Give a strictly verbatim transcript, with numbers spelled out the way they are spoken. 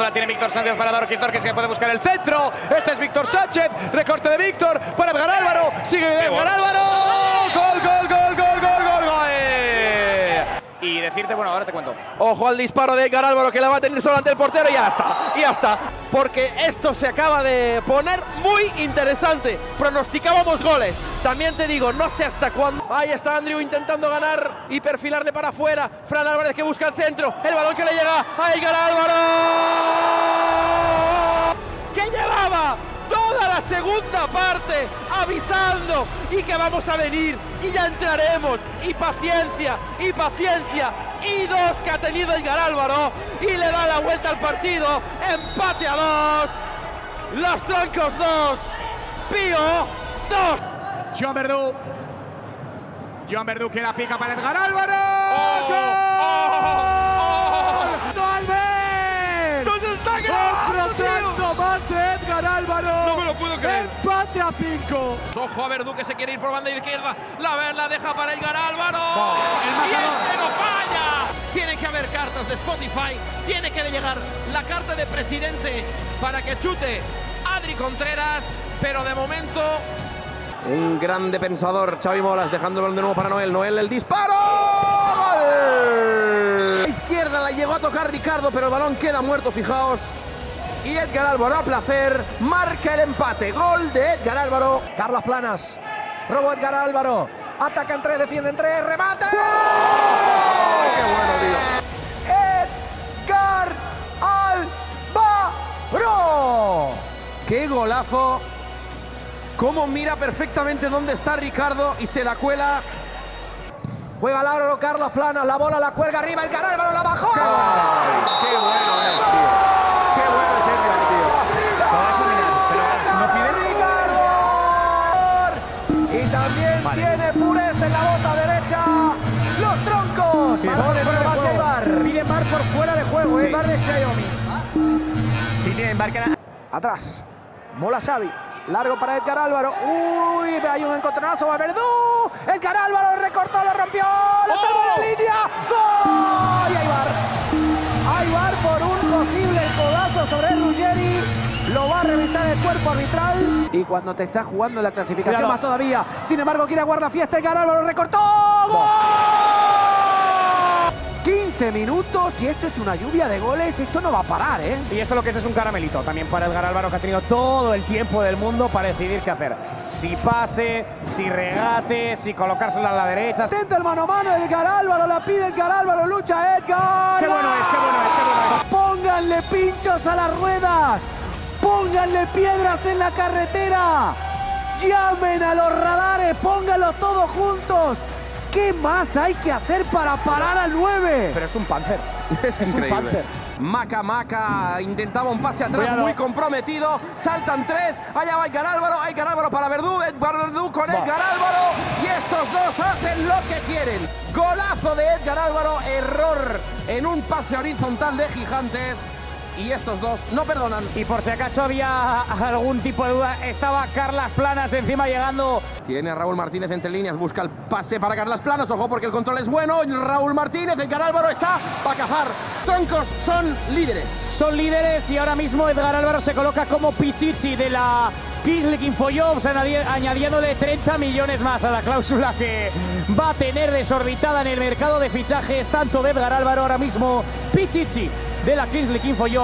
Ahora tiene Víctor Sánchez para Adri Contreras, que se puede buscar el centro. Este es Víctor Sánchez, recorte de Víctor para Edgar Álvaro, sigue Edgar Álvaro. ¡Gol, gol, gol, gol, gol, gol, gol! Y decirte, bueno, ahora te cuento. Ojo al disparo de Edgar Álvaro, que la va a tener solo ante el portero y ya está, y ya está. Porque esto se acaba de poner muy interesante. Pronosticábamos goles. También te digo, no sé hasta cuándo. Ahí está Andriu intentando ganar y perfilarle para afuera. Fran Álvarez que busca el centro, el balón que le llega a Edgar Álvaro. Toda la segunda parte avisando y que vamos a venir y ya entraremos y paciencia y paciencia y dos que ha tenido Edgar Álvaro y le da la vuelta al partido, empate a dos, Los Troncos dos, Pío dos. John Verdú, Joan Verdú que la pica para Edgar Álvaro. Oh, ¡gol! ¡Oh, oh, oh, oh! ¡Noel! Álvaro, no me lo puedo creer. Empate a cinco. Ojo a Verdú que se quiere ir por banda izquierda. La ver la deja para Edgar Álvaro. Oh, el ¡y este no falla! Tiene que haber cartas de Spotify. Tiene que llegar la carta de presidente para que chute Adri Contreras. Pero de momento. Un grande pensador, Xavi Molas, dejando el balón de nuevo para Noel. Noel, el disparo. ¡Gol! La izquierda la llegó a tocar Ricardo, pero el balón queda muerto, fijaos. Y Edgar Álvaro a placer, marca el empate, gol de Edgar Álvaro. Carlos Planas, robo Edgar Álvaro, ataca en tres, defiende en tres, remate. ¡Gol! ¡Qué bueno, tío! ¡Edgar Álvaro! ¡Qué golazo! Cómo mira perfectamente dónde está Ricardo y se la cuela. Juega Álvaro, Carlos Planas, la bola la cuelga arriba, Edgar Álvaro la bajó. ¡Qué bueno! ¡Qué bueno es, tío! ¡Qué bueno es Edgar, tío! Lo va a fulminar, pero no pide. ¡Ricardo! Y también vale. Tiene pureza en la bota derecha. ¡Los Troncos! Sí, ahora fuera de base bar. Pide bar por fuera de juego, sí. El bar de Xiaomi. Ah. Sí, tiene embarca. Atrás. Mola Xavi. Largo para Edgar Álvaro. ¡Uy! Hay un encontronazo a Verdú. ¡Edgar Álvaro recortó, lo rompió! ¡Le salvó oh. la línea! ¡Gol! Y ahí bar. Ahí bar por un posible codazo sobre Ruggeri, lo va a revisar el cuerpo arbitral. Y cuando te estás jugando en la clasificación claro. Más todavía, sin embargo quiere guardar fiesta, Edgar Álvaro recortó, ¡gol! quince minutos y esto es una lluvia de goles, esto no va a parar, ¿eh? Y esto lo que es es un caramelito también para Edgar Álvaro, que ha tenido todo el tiempo del mundo para decidir qué hacer. Si pase, si regate, si colocársela a la derecha. Intenta el mano a mano Edgar Álvaro, la pide Edgar Álvaro, lucha Edgar. ¡Qué bueno es, qué bueno es, qué bueno es! ¡Pónganle pinchos a las ruedas! ¡Pónganle piedras en la carretera! ¡Llamen a los radares! ¡Pónganlos todos juntos! ¿Qué más hay que hacer para parar al nueve? Pero es un Panzer. Es, es un Panzer. Maca, Maca, intentaba un pase atrás Cuidado. Muy comprometido. Saltan tres. Allá va Edgar Álvaro. Edgar Álvaro para Verdú. Edgar Verdú con va. Edgar Álvaro. Y estos dos hacen lo que quieren. Golazo de Edgar Álvaro. Error en un pase horizontal de Gigantes. Y estos dos no perdonan. Y por si acaso había algún tipo de duda, estaba Carlos Planas encima llegando. Tiene a Raúl Martínez entre líneas, busca el pase para Carlos Planas. Ojo porque el control es bueno. Raúl Martínez, Edgar Álvaro está para cazar. Troncos son líderes. Son líderes y ahora mismo Edgar Álvaro se coloca como Pichichi de la Kings League Infojobs, añadiéndole treinta millones más a la cláusula que va a tener desorbitada en el mercado de fichajes, tanto de Edgar Álvaro ahora mismo, Pichichi de la Kings League Infojobs.